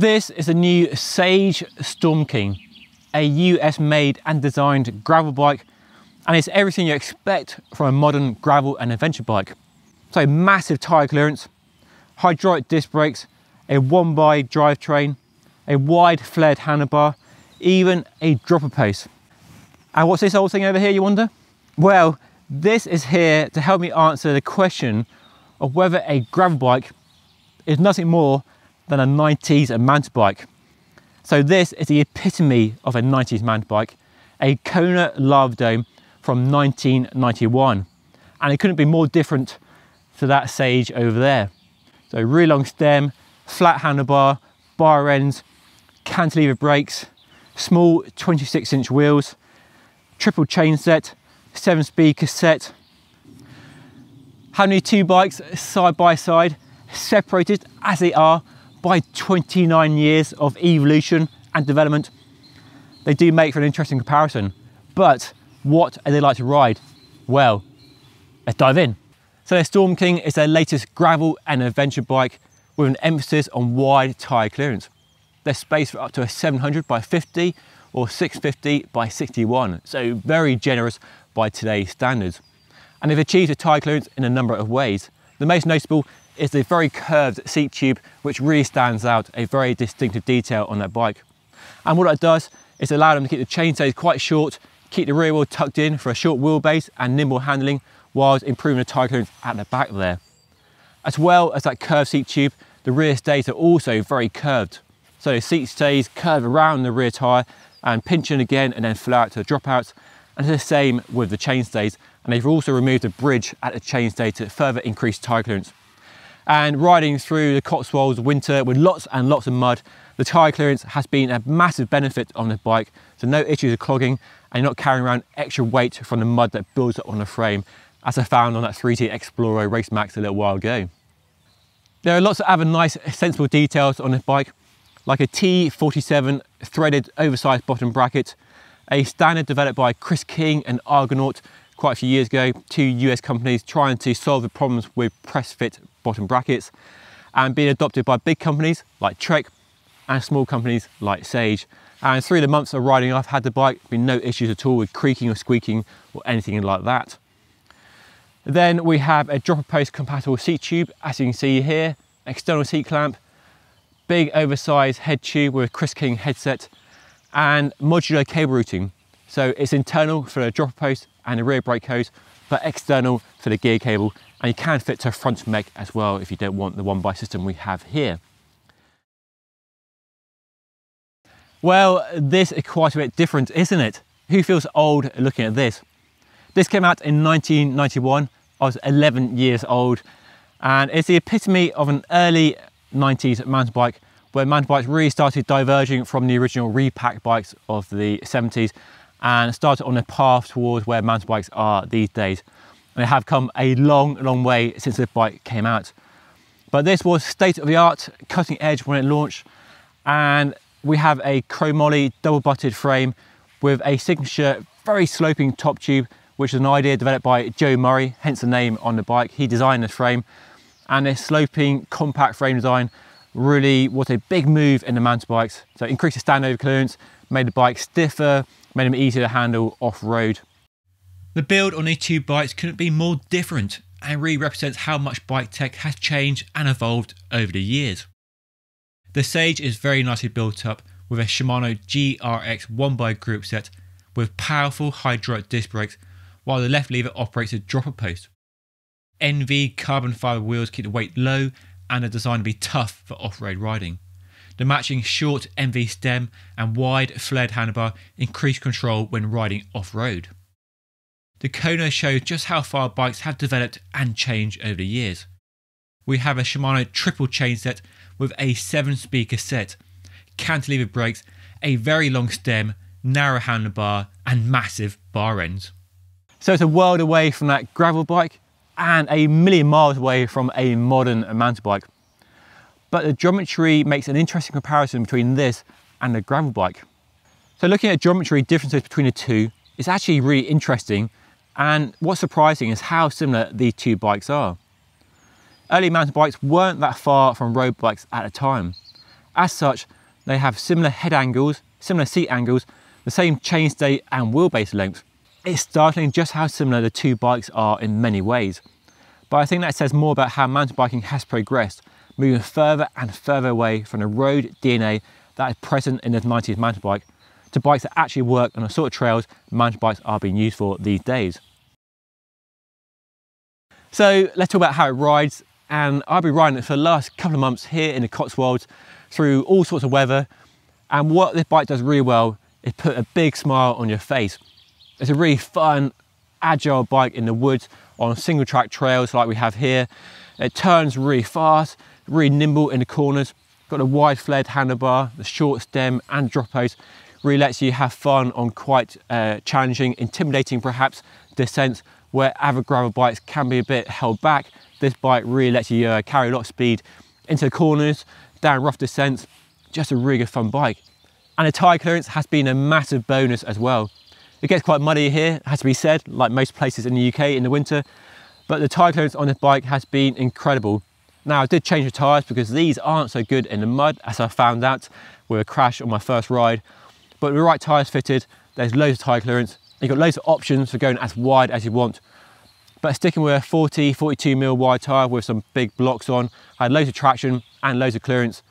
This is the new Sage Storm King, a US made and designed gravel bike, and it's everything you expect from a modern gravel and adventure bike. So massive tire clearance, hydraulic disc brakes, a 1x drivetrain, a wide flared handlebar, even a dropper post. And what's this old thing over here, you wonder? Well, this is here to help me answer the question of whether a gravel bike is nothing more than a 90s mountain bike. So this is the epitome of a 90s mountain bike, a Kona Lava Dome from 1991. And it couldn't be more different to that Sage over there. So really long stem, flat handlebar, bar ends, cantilever brakes, small 26-inch wheels, triple chainset, 7-speed cassette. Having these two bikes side by side, separated as they are by 29 years of evolution and development, they do make for an interesting comparison. But what are they like to ride? Well, let's dive in. So the Storm King is their latest gravel and adventure bike with an emphasis on wide tyre clearance. There's space for up to a 700 by 50 or 650 by 61, so very generous by today's standards. And they've achieved a tyre clearance in a number of ways. The most noticeable is the very curved seat tube, which really stands out, a very distinctive detail on that bike. And what that does is allow them to keep the chainstays quite short, keep the rear wheel tucked in for a short wheelbase and nimble handling, whilst improving the tyre clearance at the back there. As well as that curved seat tube, the rear stays are also very curved. So the seat stays curve around the rear tyre and pinch in again and then flow out to the dropouts. And the same with the chainstays. And they've also removed a bridge at the chainstay to further increase tyre clearance. And riding through the Cotswolds winter with lots and lots of mud, the tyre clearance has been a massive benefit on the bike, so no issues of clogging and you're not carrying around extra weight from the mud that builds up on the frame, as I found on that 3T Exploro Race Max a little while ago. There are lots of other nice, sensible details on this bike, like a T47 threaded oversized bottom bracket, a standard developed by Chris King and Argonaut quite a few years ago, two US companies trying to solve the problems with press fit bottom brackets, and being adopted by big companies like Trek and small companies like Sage. And through the months of riding I've had the bike, been no issues at all with creaking or squeaking or anything like that. Then we have a dropper post compatible seat tube, as you can see here, external seat clamp, big oversized head tube with a Chris King headset, and modular cable routing. So it's internal for the dropper post and the rear brake hose, but external for the gear cable, and you can fit to a front mech as well if you don't want the 1x system we have here. Well, this is quite a bit different, isn't it? Who feels old looking at this? This came out in 1991, I was 11 years old, and it's the epitome of an early 90s mountain bike, where mountain bikes really started diverging from the original repack bikes of the 70s and started on a path towards where mountain bikes are these days. And they have come a long, long way since the bike came out. But this was state of the art, cutting edge when it launched, and we have a chromoly double butted frame with a signature very sloping top tube, which is an idea developed by Joe Murray, hence the name on the bike. He designed this frame, and this sloping compact frame design really was a big move in the mountain bikes. So it increased the standover clearance, made the bike stiffer, made them easier to handle off-road. The build on these two bikes couldn't be more different and really represents how much bike tech has changed and evolved over the years. The Sage is very nicely built up with a Shimano GRX 1x group set with powerful hydraulic disc brakes, while the left lever operates a dropper post. Enve carbon fibre wheels keep the weight low and are designed to be tough for off-road riding. The matching short Enve stem and wide flared handlebar increase control when riding off-road. The Kona shows just how far bikes have developed and changed over the years. We have a Shimano triple chainset with a 7-speed cassette, cantilever brakes, a very long stem, narrow handlebar and massive bar ends. So it's a world away from that gravel bike and a million miles away from a modern mountain bike. But the geometry makes an interesting comparison between this and a gravel bike. So looking at geometry differences between the two is actually really interesting, and what's surprising is how similar these two bikes are. Early mountain bikes weren't that far from road bikes at the time, As such, they have similar head angles, similar seat angles, the same chainstay and wheelbase length. It's startling just how similar the two bikes are in many ways. But I think that says more about how mountain biking has progressed, moving further and further away from the road DNA that is present in the 90s mountain bike to bikes that actually work on the sort of trails mountain bikes are being used for these days. So let's talk about how it rides, and I've been riding it for the last couple of months here in the Cotswolds through all sorts of weather, and what this bike does really well is put a big smile on your face. It's a really fun, agile bike in the woods on single track trails like we have here. It turns really fast, really nimble in the corners, got a wide flared handlebar, the short stem and drop post, really lets you have fun on quite challenging, intimidating perhaps descents where other gravel bikes can be a bit held back. This bike really lets you carry a lot of speed into the corners, down rough descents, just a really good fun bike. And the tyre clearance has been a massive bonus as well. It gets quite muddy here, it has to be said, like most places in the UK in the winter, but the tyre clearance on this bike has been incredible. Now I did change the tyres because these aren't so good in the mud, as I found out with a crash on my first ride, but with the right tyres fitted, there's loads of tyre clearance. You've got loads of options for going as wide as you want, but sticking with a 42mm wide tyre with some big blocks on, I had loads of traction and loads of clearance.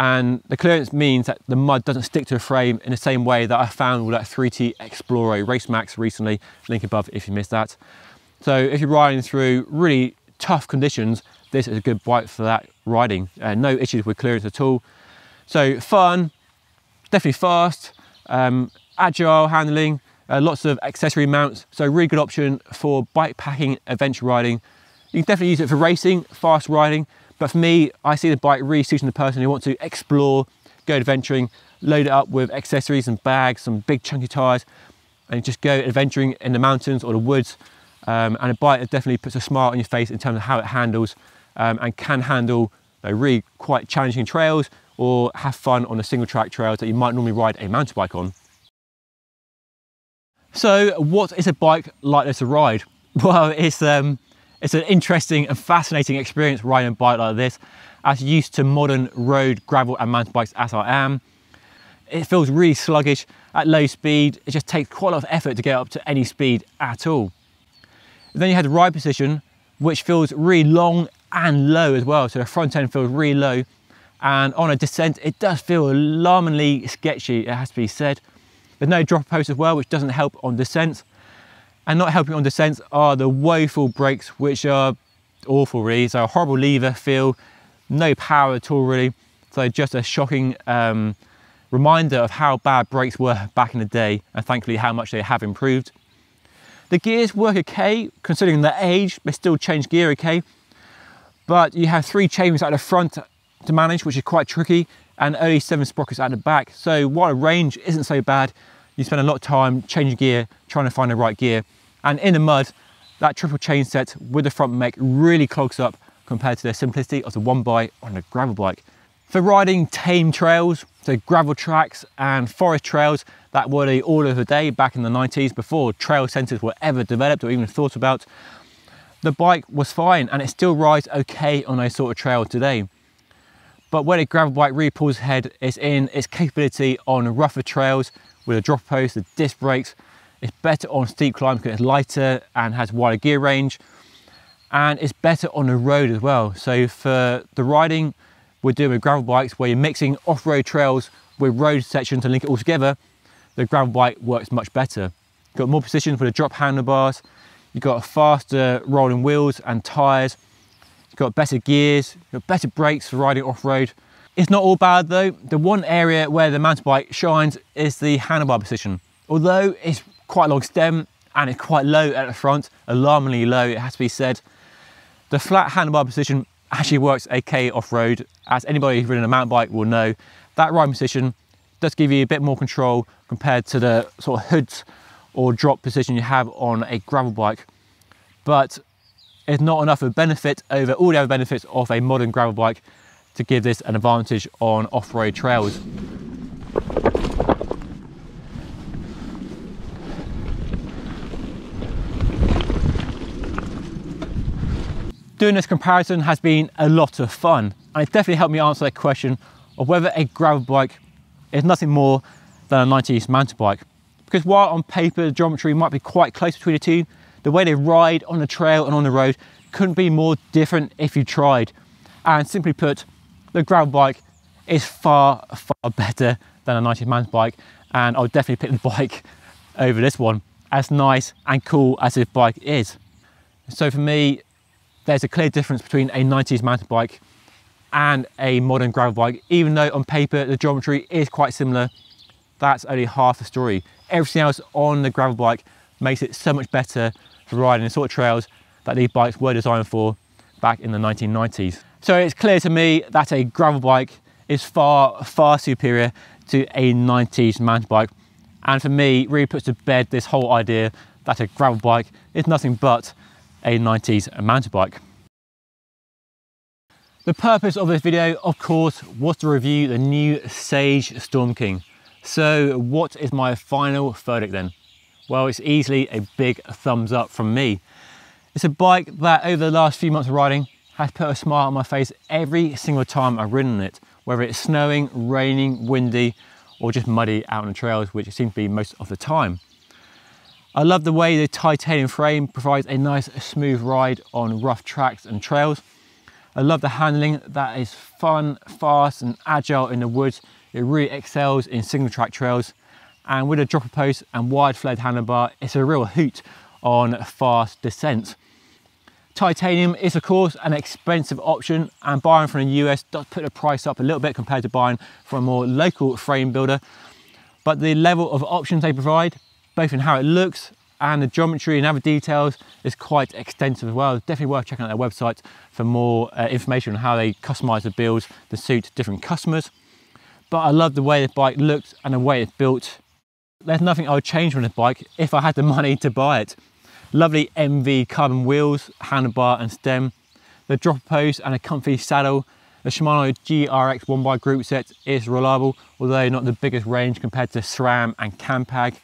And the clearance means that the mud doesn't stick to the frame in the same way that I found with that 3T Exploro Race Max recently, link above if you missed that. So if you're riding through really tough conditions, this is a good bike for that riding. No issues with clearance at all. So fun, definitely fast, agile handling, lots of accessory mounts. So really good option for bike packing, adventure riding. You can definitely use it for racing, fast riding, but for me, I see the bike really suiting the person who wants to explore, go adventuring, load it up with accessories and bags, some big chunky tyres, and just go adventuring in the mountains or the woods. And a bike that definitely puts a smile on your face in terms of how it handles and can handle really quite challenging trails or have fun on the single track trails that you might normally ride a mountain bike on. So what is a bike like this to ride? Well, it's an interesting and fascinating experience riding a bike like this, as used to modern road, gravel and mountain bikes as I am. It feels really sluggish at low speed. It just takes quite a lot of effort to get up to any speed at all. Then you have the ride position, which feels really long and low as well. So the front end feels really low, and on a descent, it does feel alarmingly sketchy, it has to be said. There's no drop post as well, which doesn't help on descents. And not helping on descents are the woeful brakes, which are awful really. So a horrible lever feel, no power at all really. So just a shocking reminder of how bad brakes were back in the day, and thankfully how much they have improved. The gears work okay, considering their age, they still change gear okay. But you have three chainrings at the front to manage, which is quite tricky, and only 7 sprockets at the back. So while range isn't so bad, you spend a lot of time changing gear, trying to find the right gear. And in the mud, that triple chain set with the front mech really clogs up compared to the simplicity of the 1x on a gravel bike. For riding tame trails, so gravel tracks and forest trails, that were the order of the day back in the 90s before trail centres were ever developed or even thought about, the bike was fine and it still rides okay on those sort of trails today. But where the gravel bike really pulls ahead is in its capability on rougher trails with a drop post, the disc brakes. It's better on steep climbs because it's lighter and has wider gear range, and it's better on the road as well. So for the riding we're doing with gravel bikes, where you're mixing off-road trails with road sections to link it all together, the gravel bike works much better. Got more position for the drop handlebars, you've got faster rolling wheels and tyres, you've got better gears, you've got better brakes for riding off-road. It's not all bad though. The one area where the mountain bike shines is the handlebar position. Although it's quite a long stem and it's quite low at the front, alarmingly low it has to be said, the flat handlebar position actually works okay off-road. As anybody who's ridden a mountain bike will know, that riding position does give you a bit more control compared to the sort of hoods or drop position you have on a gravel bike. But it's not enough of a benefit over all the other benefits of a modern gravel bike to give this an advantage on off-road trails. Doing this comparison has been a lot of fun, and it definitely helped me answer that question of whether a gravel bike is nothing more than a 90s mountain bike. Because while on paper the geometry might be quite close between the two, the way they ride on the trail and on the road couldn't be more different if you tried. And simply put, the gravel bike is far, far better than a 90s mountain bike, and I would definitely pick the bike over this one, as nice and cool as this bike is. So for me, there's a clear difference between a 90s mountain bike and a modern gravel bike. Even though on paper the geometry is quite similar, that's only half the story. Everything else on the gravel bike makes it so much better for riding the sort of trails that these bikes were designed for back in the 1990s. So it's clear to me that a gravel bike is far, far superior to a 90s mountain bike. And for me, really puts to bed this whole idea that a gravel bike is nothing but a 90s mountain bike. The purpose of this video, of course, was to review the new Sage Storm King. So what is my final verdict then? Well, it's easily a big thumbs up from me. It's a bike that over the last few months of riding has put a smile on my face every single time I've ridden it, whether it's snowing, raining, windy, or just muddy out on the trails, which it seems to be most of the time. I love the way the titanium frame provides a nice smooth ride on rough tracks and trails. I love the handling that is fun, fast and agile in the woods. It really excels in single track trails, and with a dropper post and wide flared handlebar, it's a real hoot on fast descents. Titanium is of course an expensive option, and buying from the US does put the price up a little bit compared to buying from a more local frame builder. But the level of options they provide, both in how it looks and the geometry and other details, is quite extensive as well. It's definitely worth checking out their website for more information on how they customize the builds to suit different customers. But I love the way the bike looks and the way it's built. There's nothing I would change on this bike if I had the money to buy it. Lovely Enve carbon wheels, handlebar and stem, the dropper post and a comfy saddle. The Shimano GRX 1x group set is reliable, although not the biggest range compared to SRAM and Campag.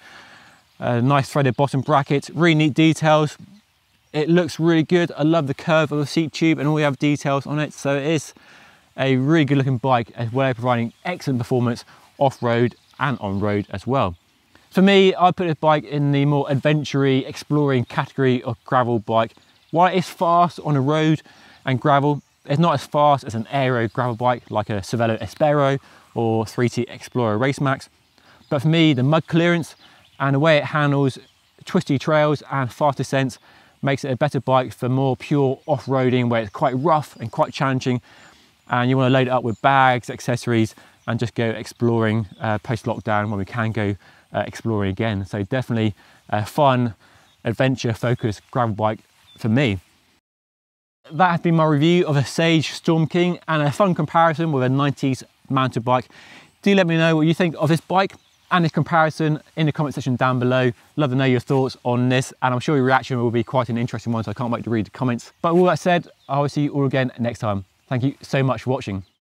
A nice threaded bottom bracket, really neat details. It looks really good. I love the curve of the seat tube and all the other details on it. So it is a really good looking bike, as well as providing excellent performance off-road and on-road as well. For me, I put this bike in the more adventure-y, exploring category of gravel bike. While it's fast on a road and gravel, it's not as fast as an aero gravel bike like a Cervélo Áspero or 3T Exploro Race Max. But for me, the mud clearance and the way it handles twisty trails and fast descents makes it a better bike for more pure off-roading, where it's quite rough and quite challenging, and you want to load it up with bags, accessories, and just go exploring post-lockdown when we can go exploring again. So definitely a fun, adventure-focused gravel bike for me. That has been my review of a Sage Storm King and a fun comparison with a 90s mountain bike. Do let me know what you think of this bike and this comparison in the comment section down below. Love to know your thoughts on this, and I'm sure your reaction will be quite an interesting one, so I can't wait to read the comments. But with all that said, I will see you all again next time. Thank you so much for watching.